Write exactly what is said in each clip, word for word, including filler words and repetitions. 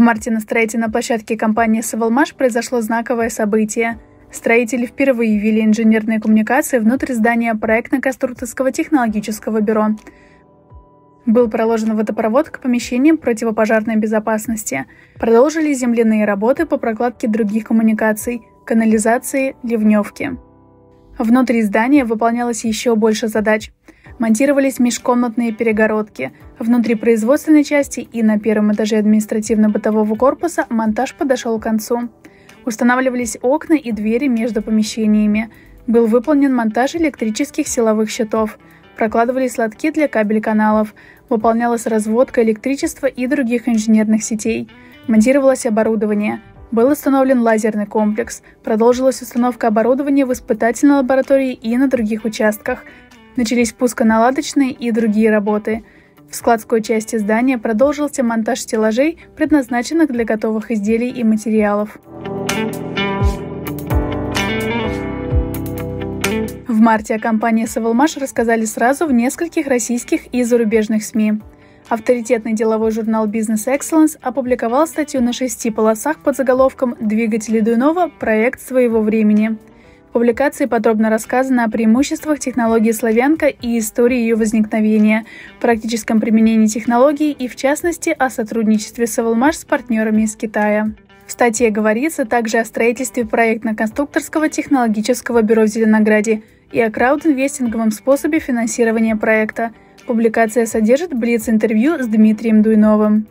марте на строительной площадке компании «Совэлмаш» произошло знаковое событие. Строители впервые ввели инженерные коммуникации внутрь здания проектно-конструкторского технологического бюро. Был проложен водопровод к помещениям противопожарной безопасности. Продолжили земляные работы по прокладке других коммуникаций, канализации, ливневки. Внутри здания выполнялось еще больше задач. Монтировались межкомнатные перегородки. Внутри производственной части и на первом этаже административно-бытового корпуса монтаж подошел к концу. Устанавливались окна и двери между помещениями. Был выполнен монтаж электрических силовых щитов. Прокладывались лотки для кабель-каналов. Выполнялась разводка электричества и других инженерных сетей. Монтировалось оборудование. Был установлен лазерный комплекс. Продолжилась установка оборудования в испытательной лаборатории и на других участках. Начались пусконаладочные и другие работы. В складской части здания продолжился монтаж стеллажей, предназначенных для готовых изделий и материалов. В марте о компании «Совэлмаш» рассказали сразу в нескольких российских и зарубежных СМИ. Авторитетный деловой журнал Business Excellence опубликовал статью на шести полосах под заголовком «Двигатели Дуйнова. Проект своего времени». В публикации подробно рассказано о преимуществах технологии «Славянка» и истории ее возникновения, практическом применении технологий и, в частности, о сотрудничестве «Совэлмаш» с партнерами из Китая. В статье говорится также о строительстве проектно-конструкторского технологического бюро в Зеленограде и о краудинвестинговом способе финансирования проекта. Публикация содержит блиц-интервью с Дмитрием Дуйновым.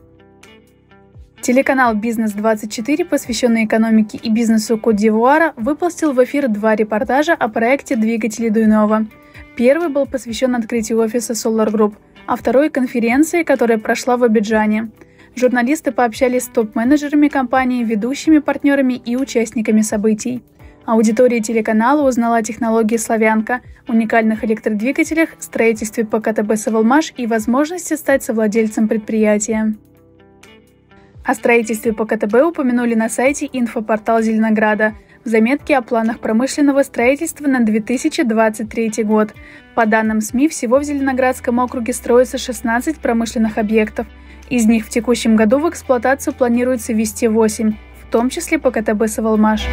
Телеканал «Бизнес двадцать четыре», посвященный экономике и бизнесу Кот-д'Ивуара, выпустил в эфир два репортажа о проекте «Двигатели Дуйнова». Первый был посвящен открытию офиса SolarGroup, а второй – конференции, которая прошла в Абиджане. Журналисты пообщались с топ-менеджерами компании, ведущими партнерами и участниками событий. Аудитория телеканала узнала о технологии «Славянка», уникальных электродвигателях, строительстве ПКТБ «Совэлмаш» и возможности стать совладельцем предприятия. О строительстве ПКТБ упомянули на сайте инфопортал Зеленограда в заметке о планах промышленного строительства на две тысячи двадцать третий год. По данным СМИ, всего в Зеленоградском округе строится шестнадцать промышленных объектов. Из них в текущем году в эксплуатацию планируется ввести восемь, в том числе ПКТБ «Совэлмаш».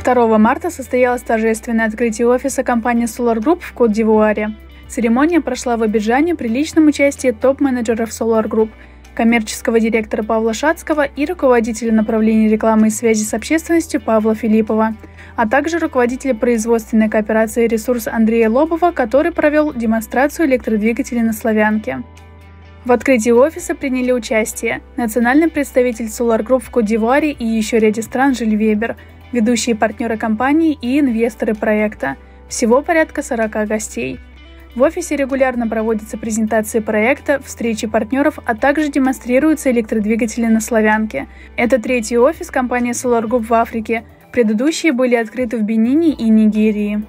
второго марта состоялось торжественное открытие офиса компании SolarGroup в Кот-д'Ивуаре. Церемония прошла в Абиджане при личном участии топ-менеджеров SolarGroup, коммерческого директора Павла Шацкого и руководителя направления рекламы и связи с общественностью Павла Филиппова, а также руководителя производственной кооперации «Ресурс» Андрея Лобова, который провел демонстрацию электродвигателей на Славянке. В открытии офиса приняли участие национальный представитель SolarGroup в Кот-д'Ивуаре и еще ряде стран Жиль Вебер, ведущие партнеры компании и инвесторы проекта. Всего порядка сорока гостей. В офисе регулярно проводятся презентации проекта, встречи партнеров, а также демонстрируются электродвигатели на Славянке. Это третий офис компании SolarGroup в Африке. Предыдущие были открыты в Бенине и Нигерии.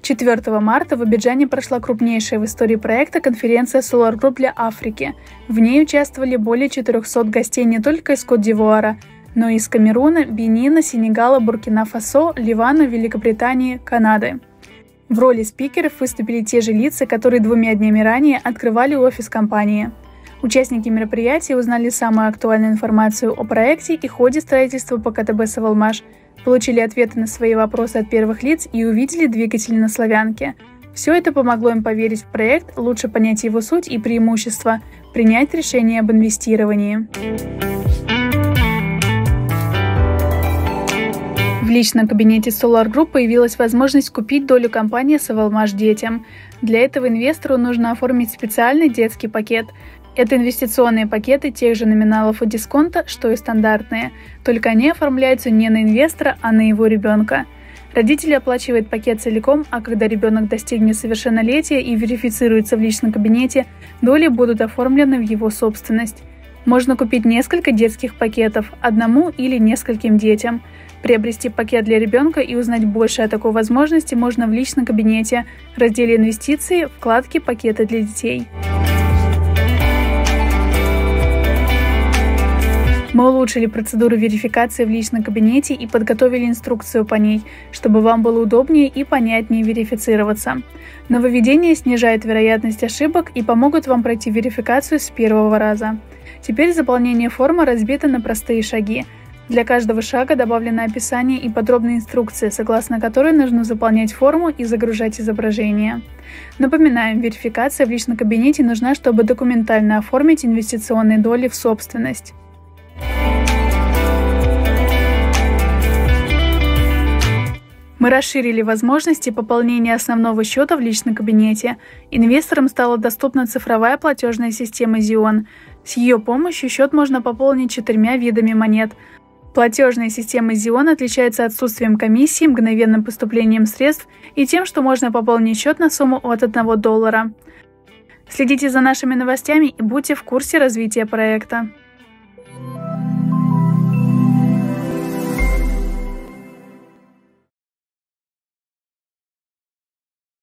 четвёртого марта в Абиджане прошла крупнейшая в истории проекта конференция SolarGroup для Африки. В ней участвовали более четырёхсот гостей не только из Кот-д'Ивуара, но и из Камеруна, Бенина, Сенегала, Буркина-Фасо, Ливана, Великобритании, Канады. В роли спикеров выступили те же лица, которые двумя днями ранее открывали офис компании. Участники мероприятия узнали самую актуальную информацию о проекте и ходе строительства ПКТБ «Совэлмаш», получили ответы на свои вопросы от первых лиц и увидели двигатели на Славянке. Все это помогло им поверить в проект, лучше понять его суть и преимущества, принять решение об инвестировании. В личном кабинете SolarGroup появилась возможность купить долю компании «Совэлмаш» детям. Для этого инвестору нужно оформить специальный детский пакет. Это инвестиционные пакеты тех же номиналов и дисконта, что и стандартные, только они оформляются не на инвестора, а на его ребенка. Родители оплачивают пакет целиком, а когда ребенок достигнет совершеннолетия и верифицируется в личном кабинете, доли будут оформлены в его собственность. Можно купить несколько детских пакетов, одному или нескольким детям. Приобрести пакет для ребенка и узнать больше о такой возможности можно в личном кабинете, разделе «Инвестиции», вкладке «Пакеты для детей». Мы улучшили процедуру верификации в личном кабинете и подготовили инструкцию по ней, чтобы вам было удобнее и понятнее верифицироваться. Нововведения снижают вероятность ошибок и помогут вам пройти верификацию с первого раза. Теперь заполнение формы разбито на простые шаги. Для каждого шага добавлено описание и подробные инструкции, согласно которой нужно заполнять форму и загружать изображение. Напоминаем, верификация в личном кабинете нужна, чтобы документально оформить инвестиционные доли в собственность. Мы расширили возможности пополнения основного счета в личном кабинете. Инвесторам стала доступна цифровая платежная система Xeon. С ее помощью счет можно пополнить четырьмя видами монет. Платежная система Zion отличается отсутствием комиссии, мгновенным поступлением средств и тем, что можно пополнить счет на сумму от одного доллара. Следите за нашими новостями и будьте в курсе развития проекта.